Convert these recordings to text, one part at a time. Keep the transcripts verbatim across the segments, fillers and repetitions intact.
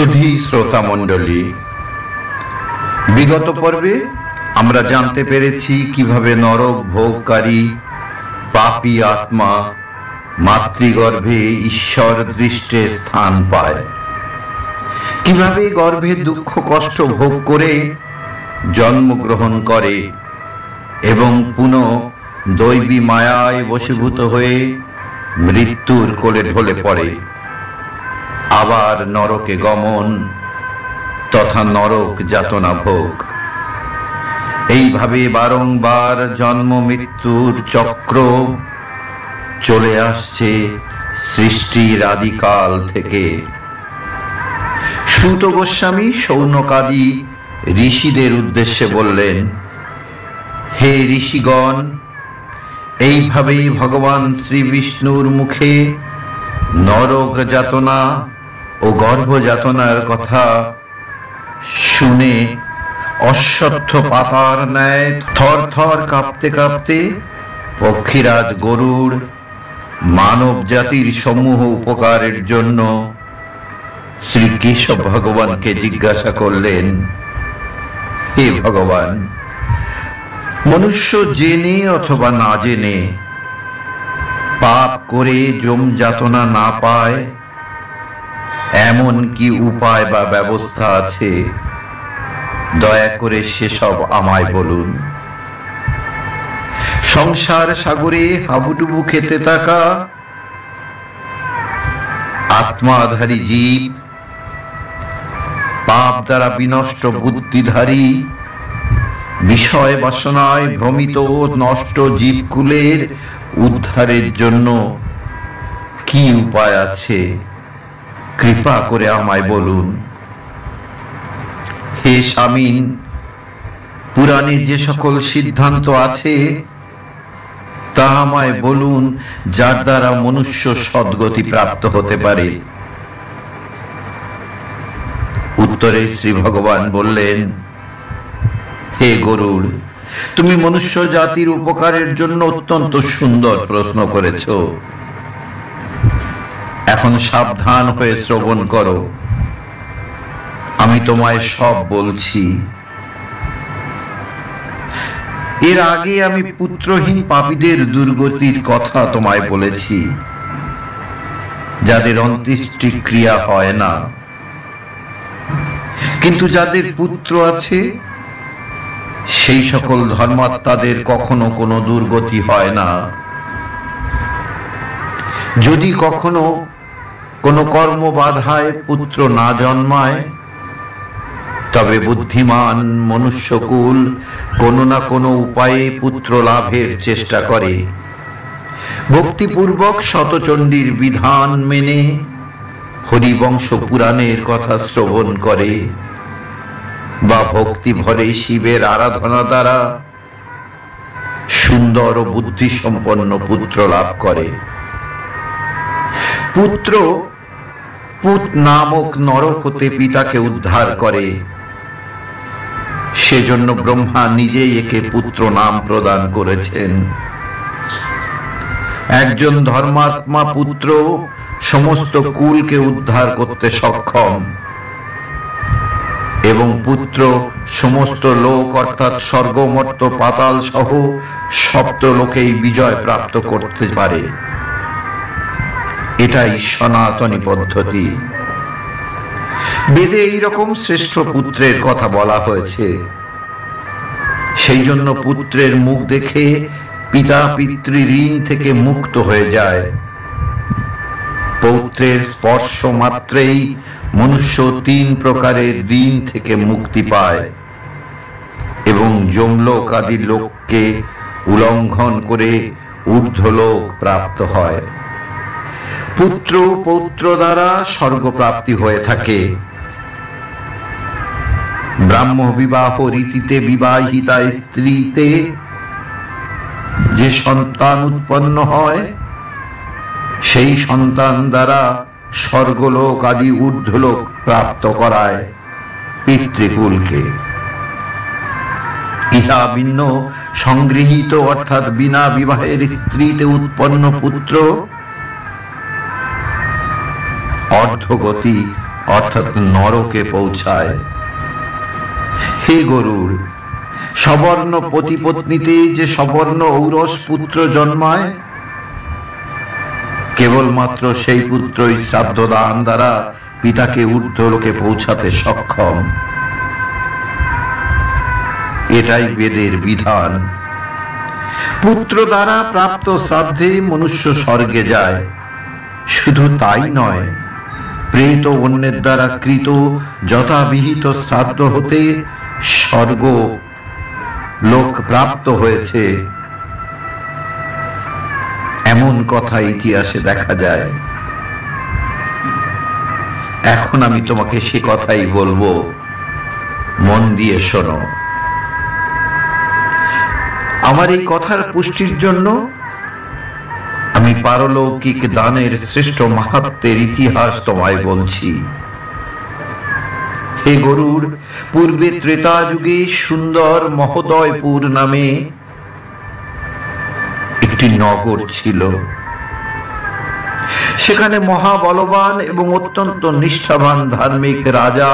সুধী শ্রোতা মণ্ডলী, বিগত পর্বে আমরা জানতে পেরেছি কিভাবে নরক ভোগকারী পাপী আত্মা মাতৃগর্ভে ঈশ্বর দৃষ্টে স্থান পায়, কিভাবে গর্ভে দুঃখ কষ্ট ভোগ করে জন্মগ্রহণ করে এবং পুনঃ দৈবী মায়ায় বশীভূত হয়ে মৃত্যুর কোলে ঢলে পড়ে, আবার নরকে গমন তথা নরক যাতনা ভোগ। এইভাবে বারংবার জন্ম মৃত্যুর চক্র চলে আসছে সৃষ্টির আদিকাল থেকে। সুত গোস্বামী শৌনকাদি ঋষিদের উদ্দেশ্যে বললেন, হে ঋষিগণ, এইভাবেই ভগবান শ্রীবিষ্ণুর মুখে নরক যাতনা ও গর্ভযাতনার কথা শুনে অশ্বত্থ পাতার ন্যায় থর থর কাঁপতে কাঁপতে পক্ষীরাজ গরুড় মানব জাতির সমূহ উপকারের জন্য শ্রীকৃষ্ণ ভগবানকে জিজ্ঞাসা করলেন, হে ভগবান, মনুষ্য জেনে অথবা না জেনে পাপ করে যম যাতনা না পায় এমন কি উপায় বা ব্যবস্থা আছে? দয়া করে সেসব আমায় বলুন। সংসার সাগরে হাবুডুবু খেতে থাকা আত্মাধারী জীব, পাপ দ্বারা বিনষ্ট বুদ্ধিধারী, বিষয় বাসনায় ভ্রমিত নষ্ট জীবকুলের উদ্ধারের জন্য কি উপায় আছে, কৃপা করে আমায় বলুন। হে স্বামীন, পুরাণে যে সকল সিদ্ধান্ত আছে তা আমায় বলুন, যার দ্বারা মনুষ্য সদ্গতি প্রাপ্ত হতে পারে। উত্তরে শ্রী ভগবান বললেন, হে গরুড়, তুমি মনুষ্য জাতির উপকারের জন্য অত্যন্ত সুন্দর প্রশ্ন করেছ। এখন সাবধান হয়ে শ্রবণ করো, আমি তোমায় সব বলছি। এর আগে আমি পুত্রহীন পাপীদের দুর্গতির কথা তোমায় বলেছি, যাদের অন্ত্যেষ্টিক্রিয়া হয় না, কিন্তু যাদের পুত্র আছে সেই সকল ধর্মাত্মাদের কখনো কোনো দুর্গতি হয় না। যদি কখনো কোনো কর্ম বাধায় পুত্র না জন্মায়, তবে বুদ্ধিমান মনুষ্যকুল কোনো না কোনো উপায়ে পুত্র লাভের চেষ্টা করে। ভক্তিপূর্বক শতচণ্ডীর বিধান মেনে হরিবংশ পুরাণের কথা শ্রবণ করে বা ভক্তি ভরে শিবের আরাধনা দ্বারা সুন্দর ও বুদ্ধি সম্পন্ন পুত্র লাভ করে। পুত্র পুত নামক নরক হতে পিতাকে উদ্ধার করে, সেজন্য ব্রহ্মা নিজেই একে পুত্র নাম প্রদান করেছেন। একজন ধর্মাত্মা পুত্র সমস্ত কুলকে উদ্ধার করতে সক্ষম এবং পুত্র সমস্ত লোক অর্থাৎ স্বর্গ মর্ত পাতাল সহ সপ্ত লোকেই বিজয় প্রাপ্ত করতে পারে। এটাই সনাতনী পদ্ধতি। বেদে এইরকম শ্রেষ্ঠ পুত্রের কথা বলা হয়েছে। সেই জন্য পুত্রের মুখ দেখে পিতা পিতৃঋণ থেকে মুক্ত হয়ে যায়। পৌত্রের স্পর্শ মাত্রেই মনুষ্য তিন প্রকারের ঋণ থেকে মুক্তি পায় এবং যমলোক আদি লোককে উল্লঙ্ঘন করে ঊর্ধ্বলোক প্রাপ্ত হয়। পুত্র পৌত্র দ্বারা স্বর্গপ্রাপ্তি হয়ে থাকে। ব্রাহ্ম বিবাহ রীতিতে বিবাহিতা স্ত্রীতে যে সন্তান উৎপন্ন হয়, সেই সন্তান দ্বারা স্বর্গলোক আদি ঊর্ধ্বলোক প্রাপ্ত করায় পিতৃকুলকে। ইহা ভিন্ন সংগৃহীত অর্থাৎ বিনা বিবাহের স্ত্রীতে উৎপন্ন পুত্র অর্ধগতি অর্থাৎ নরকে পৌঁছায়। হে গরুর, সবর্ণ পতিপত্নীতে যে সবর্ণ ঔরস পুত্র জন্মায়, কেবলমাত্র সেই পুত্রই শ্রাদ্ধ দান দ্বারা পিতাকে ঊর্ধ্বলোকে পৌঁছাতে সক্ষম। এটাই বেদের বিধান। পুত্র দ্বারা প্রাপ্ত শ্রাদ্ধে মনুষ্য স্বর্গে যায়। শুধু তাই নয়, প্রেরিত অন্যের দ্বারা কৃত যথাবিহিত শ্রাদ্ধ হতে স্বর্গ লোক প্রাপ্ত হয়েছে, এমন কথা ইতিহাসে দেখা যায়। এখন আমি তোমাকে সে কথাই বলবো, মন দিয়ে শোনো। আমার এই কথার পুষ্টির জন্য আমি পারলৌকিক দানের শ্রেষ্ঠ মাহাত্মের ইতিহাস তোমায় বলছি। হে গরুর, পূর্বে ত্রেতা যুগে সুন্দর মহোদয়পুর নামে একটি নগর ছিল। সেখানে মহাবলবান এবং অত্যন্ত নিষ্ঠাবান ধার্মিক রাজা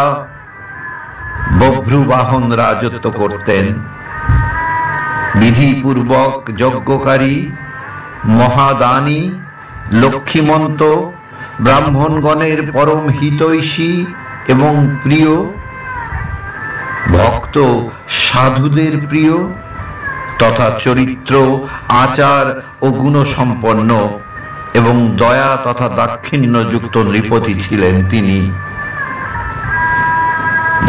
বভ্রুবাহন রাজত্ব করতেন। বিধিপূর্বক যজ্ঞকারী, মহাদানী, লক্ষ্মীমন্ত, ব্রাহ্মণগণের পরম হিতৈষী এবং প্রিয়, ভক্ত সাধুদের প্রিয় তথা চরিত্র, আচার ও গুণসম্পন্ন এবং দয়া তথা দাক্ষিণ্যযুক্ত নৃপতি ছিলেন তিনি।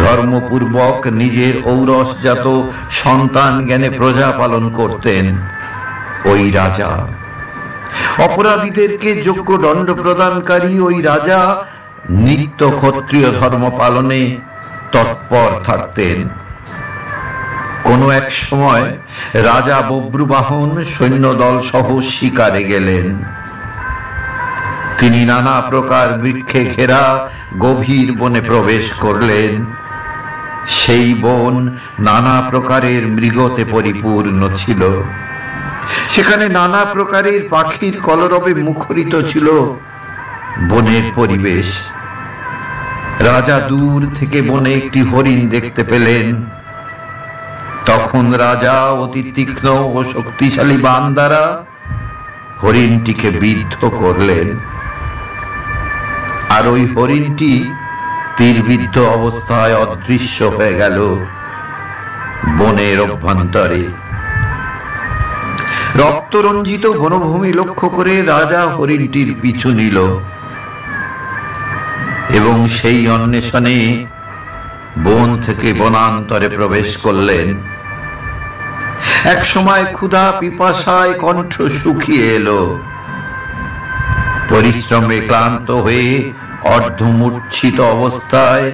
ধর্মপূর্বক নিজের ঔরসজাত সন্তান জ্ঞানে প্রজা পালন করতেন ওই রাজা। অপরাধীদেরকে যোগ্য দণ্ড প্রদানকারী ওই রাজা নিত্য ক্ষত্রিয় ধর্ম পালনে তৎপর থাকতেন। কোনো এক সময় রাজা বভ্রুবাহন সৈন্যদল সহ শিকারে গেলেন। তিনি নানা প্রকার বৃক্ষে ঘেরা গভীর বনে প্রবেশ করলেন। সেই বন নানা প্রকারের মৃগতে পরিপূর্ণ ছিল। সেখানে নানা প্রকারের পাখির কলরবে মুখরিত ছিল বনের পরিবেশ। রাজা দূর থেকে বনে একটি হরিণ দেখতে পেলেন। তখন রাজা অতি তীক্ষ্ণ ও শক্তিশালী বাণ দ্বারা হরিণটিকে বিদ্ধ করলেন। আর ওই হরিণটি তীরবিদ্ধ অবস্থায় অদৃশ্য হয়ে গেল বনের অভ্যন্তরে। রক্তরঞ্জিত বনভূমি লক্ষ্য করে রাজা হরিণটির পিছু নিল এবং সেই অন্বেষণে বন থেকে বনান্তরে প্রবেশ করলেন। এক সময় ক্ষুধা পিপাসায় কণ্ঠ শুকিয়ে এলো। পরিশ্রমে ক্লান্ত হয়ে অর্ধমূর্ছিত অবস্থায়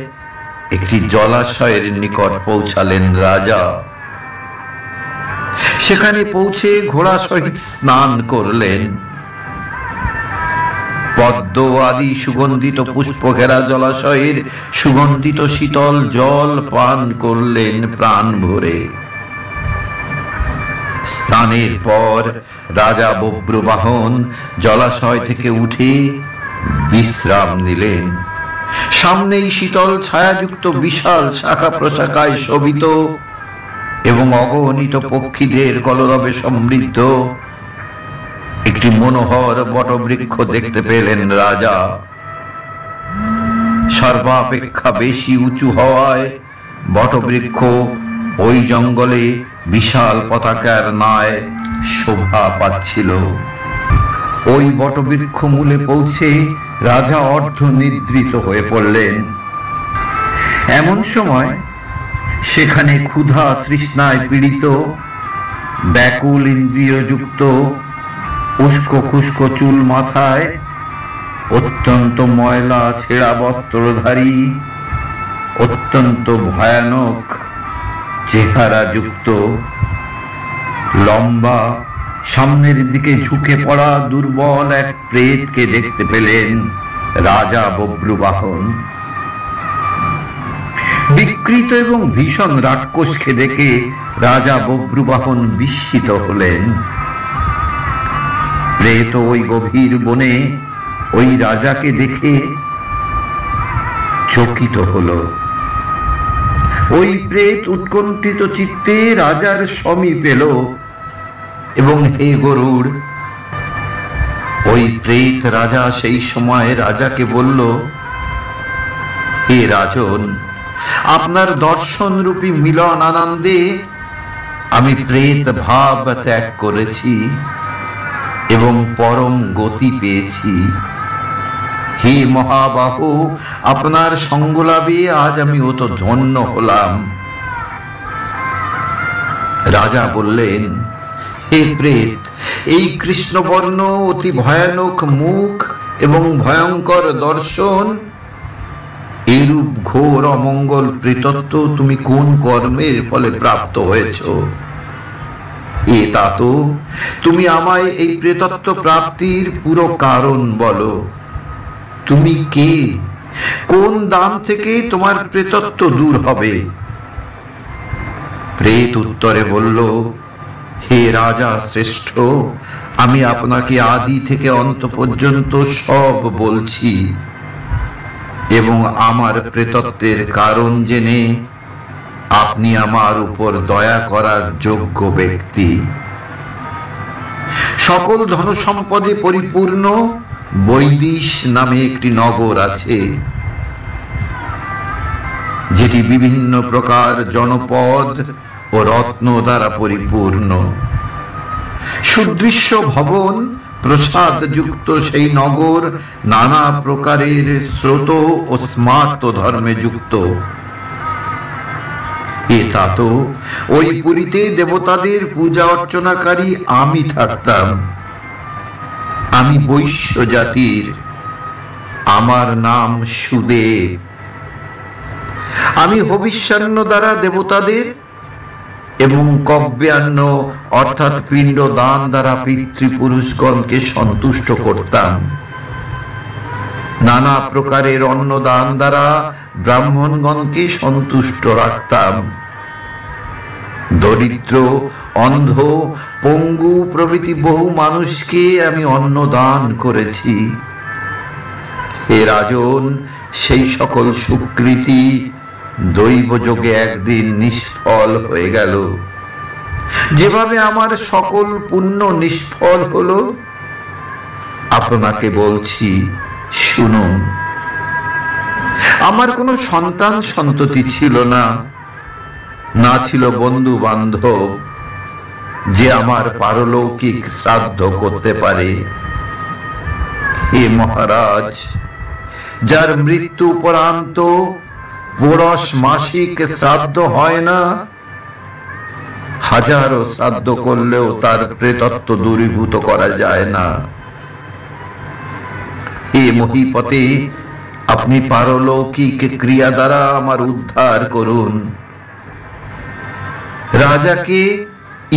একটি জলাশয়ের নিকট পৌঁছালেন রাজা। সেখানে পৌঁছে ঘোড়া সহিত স্নান করলেন। পদ্ম আদি সুগন্ধিত পুষ্প ঘেরা জলাশয়ের সুগন্ধিত শীতল জল পান করলেন প্রাণ ভরে। স্নানের পর রাজা বভ্রুবাহন জলাশয় থেকে উঠে বিশ্রাম নিলেন। সামনেই শীতল ছায়াযুক্ত বিশাল শাখা প্রশাখায় শোভিত এবং অগণিত পক্ষীদের কলরবে সমৃদ্ধ একটি মনোহর বটবৃক্ষ দেখতে পেলেন রাজা। সর্বাপেক্ষা বেশি উঁচু হওয়ায় বটবৃক্ষ ওই জঙ্গলে বিশাল পতাকার ন্যায় শোভা পাচ্ছিল। ওই বটবৃক্ষ মূলে পৌঁছে রাজা অর্ধ নিদ্রিত হয়ে পড়লেন। এমন সময় সেখানে ক্ষুধা তৃষ্ণায় পীড়িত, ব্যাকুল ইন্দ্রিয়যুক্ত, উস্কো খুস্কো চুল মাথায়, অত্যন্ত ময়লা ছেঁড়া বস্ত্রধারী, অত্যন্ত ভয়ানক চেহারাযুক্ত, লম্বা, সামনের দিকে ঝুঁকে পড়া দুর্বল এক প্রেতকে দেখতে পেলেন রাজা বভ্রুবাহন। বিকৃত এবং ভীষণ রাক্ষসকে দেখে রাজা বভ্রুবাহন বিস্মিত হলেন। প্রেত ওই গভীর বনে ওই রাজাকে দেখে चकित हलो। ओई प्रेत उत्कंठित चित्ते राजार समीप एलो एवं हे गरुड़। ओई प्रेत राजा सेई समय राजा के बोल्लो, हे राजन, आपनार दर्शन रूपी मिलन आनंदे आमी प्रेत भाव त्याग करेছি এবং परम गति পেয়েছি। हे महाबाहु, आपनार संगलाभे आज आमी অত ধন্য হলাম। राजा বললেন, हे प्रेत, এই কৃষ্ণবর্ণ অতি ভয়ানক মুখ এবং ভয়ঙ্কর দর্শন, এরূপ ঘোর অমঙ্গল প্রেতত্ব তুমি কোন কর্মের ফলে প্রাপ্ত হয়েছো? এ তাতো তুমি আমায় এই প্রেতত্ব প্রাপ্তির পুরো কারণ বলো। তুমি কে? কোন দাম থেকে তোমার প্রেতত্ব দূর হবে? প্রেত উত্তরে বলল, হে রাজা শ্রেষ্ঠ, আমি আপনাকে আদি থেকে অন্ত পর্যন্ত সব বলছি এবং আমার প্রেতত্বের কারণ জেনে আপনি আমার উপর দয়া করার যোগ্য ব্যক্তি। সকল ধনসম্পদে পরিপূর্ণ বৈদিশ নামে একটি নগর আছে, যেটি বিভিন্ন প্রকার জনপদ ও রত্ন দ্বারা পরিপূর্ণ। সুদৃশ্য ভবন প্রসাদ যুক্ত সেই নগর নানা প্রকারের স্রোত ও স্মার্ত ধর্মে যুক্ত। এটা তো ওই পুরীতে দেবতাদের পূজা অর্চনাকারী আমি থাকতাম। আমি বৈশ্য জাতির, আমার নাম সুদেব। আমি হবিষ্যান্ন দ্বারা দেবতাদের এবং কব্যান্ন অর্থাৎ পিণ্ড দান দ্বারা পিতৃপুরুষগণকে সন্তুষ্ট করতাম। নানা প্রকারের অন্ন দান দ্বারা ব্রাহ্মণগণকে সন্তুষ্ট রাখতাম। দরিদ্র, অন্ধ, পঙ্গু প্রভৃতি বহু মানুষকে আমি অন্ন দান করেছি। হে রাজন, সেই সকল সুকৃতি দৈবযোগে একদিন নিষ্ফল হয়ে গেল। যেভাবে আমার সকল পুণ্য নিষ্ফল হলো, আপনাকে বলছি শুনুন। আমার কোনো সন্তান সন্ততি ছিল না, না ছিল বন্ধু বান্ধব যে আমার পারলৌকিক শ্রাদ্ধ করতে পারে। হে মহারাজ, যার মৃত্যু পরান্ত পৌরস মাসিক শ্রাদ্ধ হয় না, হাজারো শ্রাদ্ধ করলেও তার প্রেতত্ব দূরীভূত করা যায় না। এ মহিপতে, আপনি পারলৌকিক ক্রিয়া দ্বারা আমার উদ্ধার করুন। রাজাকে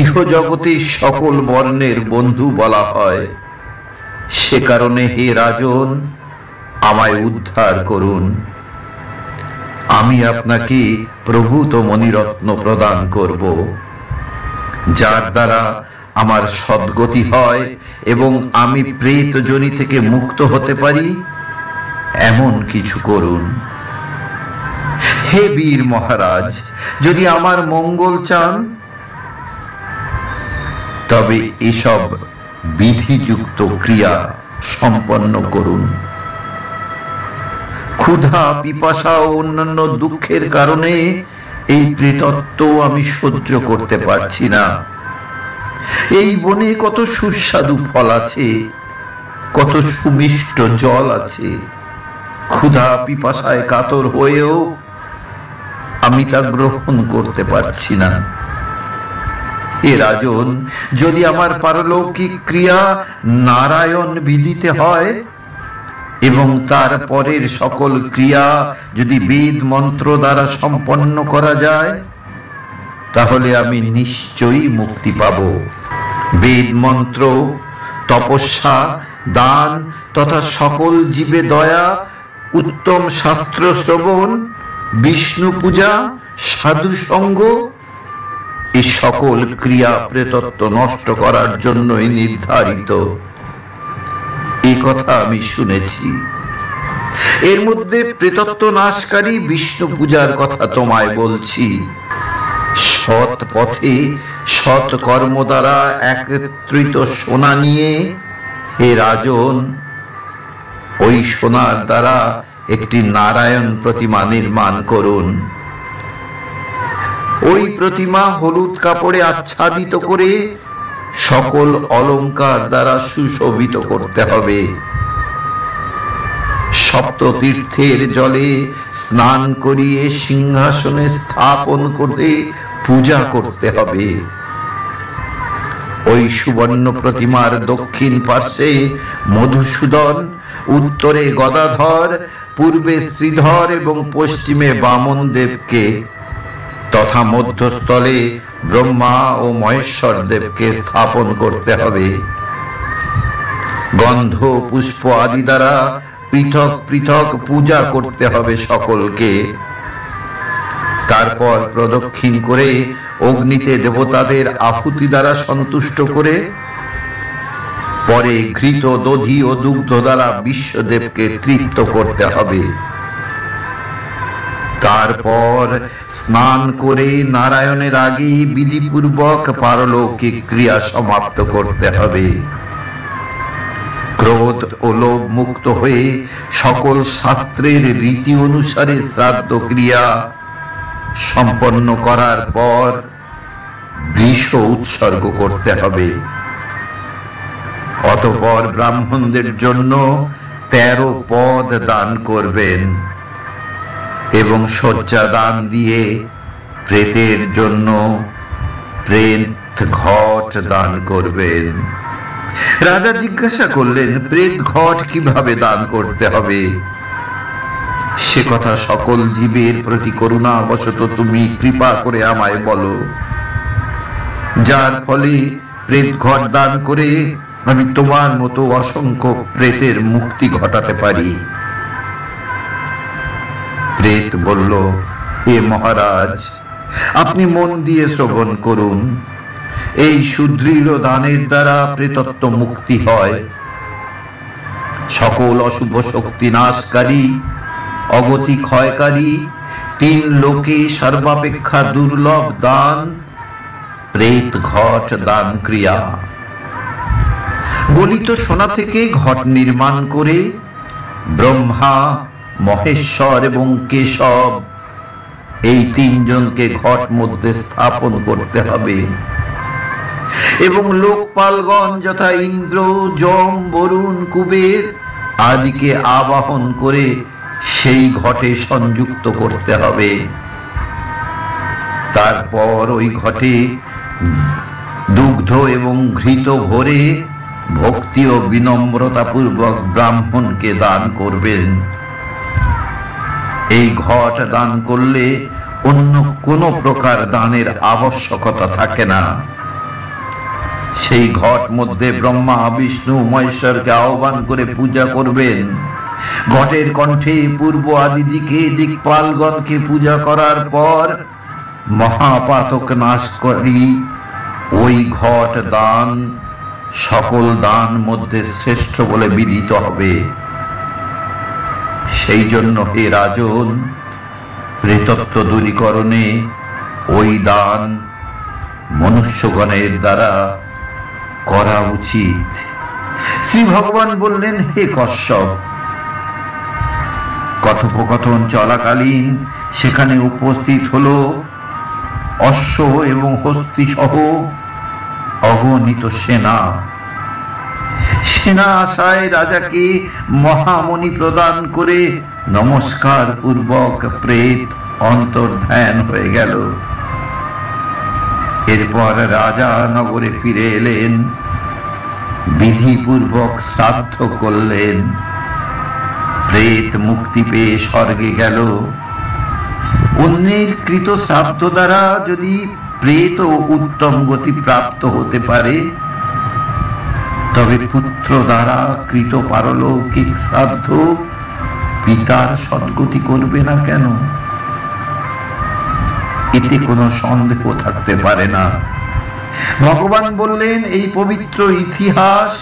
ইহজগতে সকল বর্ণের বন্ধু বলা হয়, সে কারণে হে রাজন, আমায় উদ্ধার করুন। আমি আপনাকে প্রভূত মণিরত্ন প্রদান করব, যার দ্বারা আমার সদ্গতি হয় এবং আমি প্রেত যোনি থেকে মুক্ত হতে পারি, এমন কিছু করুন। হে বীর মহারাজ, যদি আমার মঙ্গল চান তবে এসব বিধিযুক্ত ক্রিয়া সম্পন্ন করুন। ক্ষুধা, পিপাসা ও অন্যান্য দুঃখের কারণে এই প্রেতত্ব আমি সহ্য করতে পারছি না। এই বনে কত সুস্বাদু ফল আছে, কত সুমিষ্ট জল আছে। ক্ষুধা পিপাসায় কাতর হয়েও আমি তা গ্রহণ করতে পারছি না। হে রাজন, যদি আমার পারলৌকিক ক্রিয়া নারায়ণ বিধিতে হয় এবং তার পরের সকল ক্রিয়া যদি বেদ মন্ত্র দ্বারা সম্পন্ন করা যায়, তাহলে আমি নিশ্চয়ই মুক্তি পাব। বেদ মন্ত্র, তপস্যা, দান তথা সকল জীবে দয়া, উত্তম শাস্ত্র শ্রবণ, বিষ্ণু পূজা, সাধু সঙ্গ, এ সকল ক্রিয়া প্রেতত্ব নষ্ট করার জন্যই নির্ধারিত। এই কথা আমি শুনেছি। एर मध्य प्रेतत्व नाशकारी विष्णु पूजार कथा तोमाय बोलছি। সৎ পথে সৎ কর্ম দ্বারা একত্রিত সোনা নিয়ে হে রাজন, ওই সোনার দ্বারা একটি নারায়ণ প্রতিমা নির্মাণ করুন। ওই প্রতিমা হলুদ কাপড়ে আচ্ছাদিত করে সকল অলঙ্কার দ্বারা সুশোভিত করতে হবে। সপ্ত তীর্থের জলে স্নান করিয়ে সিংহাসনে স্থাপন করে পূজা করতে হবে। ওই সুবর্ণ প্রতিমার দক্ষিণ পার্শ্বে মধুসূদন, উত্তরে গদাধর, পূর্বে শ্রীধর এবং পশ্চিমে বামন দেবকে তথা মধ্যস্থলে ব্রহ্মা ও মহেশ্বর দেবকে স্থাপন করতে হবে। গন্ধ পুষ্প আদি দ্বারা পৃথক পৃথক পূজা করতে হবে সকলকে। তারপর প্রদক্ষিণ করে অগ্নিতে দেবতাদের আহুতি দ্বারা সন্তুষ্ট করে পরে ঘৃত দধি ও দুগ্ধ দ্বারা বিশ্বদেবকে তৃপ্ত করতে হবে। তারপর স্নান করে নারায়ণের আগে বিধিপূর্বক পারলৌকিক ক্রিয়া সমাপ্ত করতে হবে। ক্রোধ ও লোভ মুক্ত হয়ে সকল শাস্ত্রের রীতি অনুসারে শ্রাদ্ধ ক্রিয়া সম্পন্ন করার পর বৃষ উৎসর্গ করতে হবে। অতঃপর ব্রাহ্মণদের জন্য তেরো পদ দান করবেন এবং শয্যা দান দিয়ে প্রেতের জন্য প্রেত ঘট দান করবেন। রাজা জিজ্ঞাসা করলেন, প্রেত ঘট কিভাবে দান করতে হবে? সে কথা সকল জীবের প্রতি করুণা বশত তুমি কৃপা করে আমায় বলো, যার ফলে প্রেত ঘট দান করে আমি তোমার মতো অসংখ্য প্রেতের মুক্তি ঘটাতে পারি। প্রেত বলল, হে মহারাজ, আপনি মন দিয়ে শ্রবণ করুন। এই সুদৃঢ় দানের দ্বারা প্রেতত্ব মুক্তি হয়। সকল অশুভ শক্তি নাশকারী, অগতি ক্ষয়কারী তিন লোকে সর্বাপেক্ষা দুর্লভ দান প্রেত ঘট দান ক্রিয়া। গলিত সোনা থেকে ঘট নির্মাণ করে ব্রহ্মা, মহেশ্বর এবং কেশব এই তিনজনকে ঘট মধ্যে স্থাপন করতে হবে এবং লোকপালগণ যথা ইন্দ্র, যম, বরুণ, কুবের আদিকে আবাহন করে সেই ঘটে সংযুক্ত করতে হবে। তারপর ওই ঘটে দুগ্ধ এবং ঘৃত ভরে ভক্তি ও বিনম্রতাপূর্বক ব্রাহ্মণকে দান করবেন। এই ঘট দান করলে অন্য কোনো প্রকার দানের আবশ্যকতা থাকে না। সেই ঘট মধ্যে ব্রহ্মা, বিষ্ণু, মহেশ্বরকে আহ্বান করে পূজা করবেন। ঘটের কণ্ঠে পূর্ব আদি দিকে দিকপালগণকে পূজা করার পর মহাপাতক নাশ করি ওই ঘট দান সকল দান মধ্যে শ্রেষ্ঠ বলে বিদিত হবে। সেই জন্য হে রাজন, প্রেতত্ব দূরীকরণে ওই দান মনুষ্যগণের দ্বারা করা উচিত। শ্রী ভগবান বললেন, হে কশ্যপ, কথোপকথন চলাকালীন সেখানে উপস্থিত হল অশ্ব এবং হস্তি সহ অগণিত সেনা। সেনা আশায় রাজাকে মহামণি প্রদান করে নমস্কার পূর্বক প্রেত অন্তর্ধান হয়ে গেল। এরপর রাজা নগরে ফিরে এলেন, বিধিপূর্বক শ্রাদ্ধ করলেন। প্রেত মুক্তি পেয়ে স্বর্গে গেল। অন্যের কৃত শ্রাদ্ধ দ্বারা যদি প্রেত উত্তম গতি প্রাপ্ত হতে পারে, তবে পুত্র দ্বারা কৃত পারলৌকিক শ্রাদ্ধ পিতার সদ্গতি করবে না কেন? এতে কোনো সন্দেহ থাকতে পারে না। ভগবান বললেন, এই পবিত্র ইতিহাস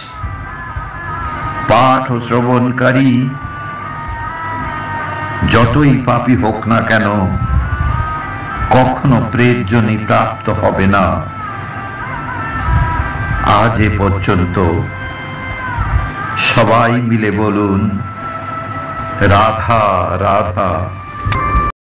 পাঠ ও শ্রবণকারী যতই পাপী হোক না কেন কখনো প্রেতযোনি প্রাপ্ত হবে না। আজ এ পর্যন্ত সবাই মিলে বলুন রাধা রাধা।